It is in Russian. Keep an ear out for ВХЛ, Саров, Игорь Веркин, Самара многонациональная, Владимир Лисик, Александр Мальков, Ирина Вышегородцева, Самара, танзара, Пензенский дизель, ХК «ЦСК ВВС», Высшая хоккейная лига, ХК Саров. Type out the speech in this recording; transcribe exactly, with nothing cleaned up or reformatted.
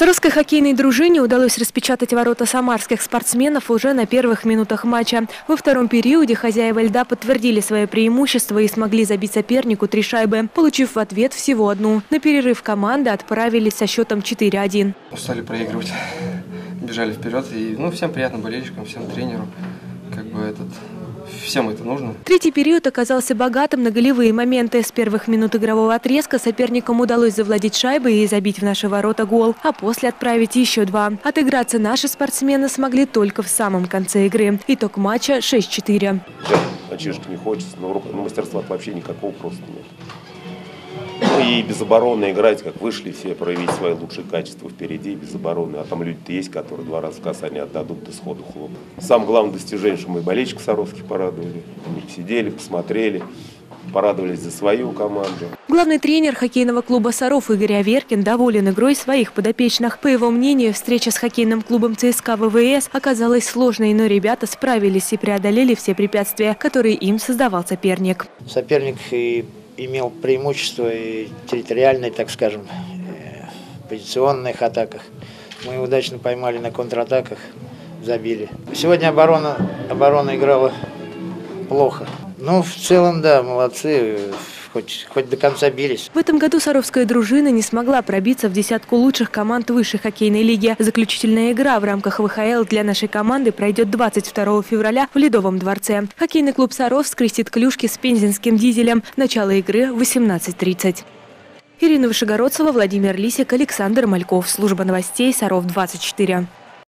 Саровской хоккейной дружине удалось распечатать ворота самарских спортсменов уже на первых минутах матча. Во втором периоде хозяева льда подтвердили свое преимущество и смогли забить сопернику три шайбы, получив в ответ всего одну. На перерыв команды отправились со счетом четыре один. Устали проигрывать, бежали вперед. И, ну, всем приятно, болельщикам, всем тренеру. Как бы этот... Всем это нужно. Третий период оказался богатым на голевые моменты. С первых минут игрового отрезка соперникам удалось завладеть шайбой и забить в наши ворота гол, а после отправить еще два. Отыграться наши спортсмены смогли только в самом конце игры. Итог матча шесть четыре. Мальчишек не хочется, но мастерства вообще никакого просто нет. Ну и без обороны играть, как вышли все, проявить свои лучшие качества впереди, без обороны. А там люди-то есть, которые два раза в касание отдадут до сходу хлопа. Самое главное достижение, что мы болельщиков саровских порадовали. Мы сидели, посмотрели, порадовались за свою команду. Главный тренер хоккейного клуба «Саров» Игорь Веркин доволен игрой своих подопечных. По его мнению, встреча с хоккейным клубом ЦСКА ВВС оказалась сложной, но ребята справились и преодолели все препятствия, которые им создавал соперник. Соперник и... имел преимущество и территориальной, так скажем, позиционных атаках. Мы удачно поймали на контратаках, забили. Сегодня оборона, оборона играла плохо. Но в целом, да, молодцы. Хоть, хоть до конца бились. В этом году саровская дружина не смогла пробиться в десятку лучших команд Высшей хоккейной лиги. Заключительная игра в рамках ВХЛ для нашей команды пройдет двадцать второго февраля в Ледовом дворце. Хоккейный клуб «Саров» скрестит клюшки с пензенским дизелем. Начало игры в восемнадцать тридцать. Ирина Вышегородцева, Владимир Лисик, Александр Мальков. Служба новостей «Саров двадцать четыре».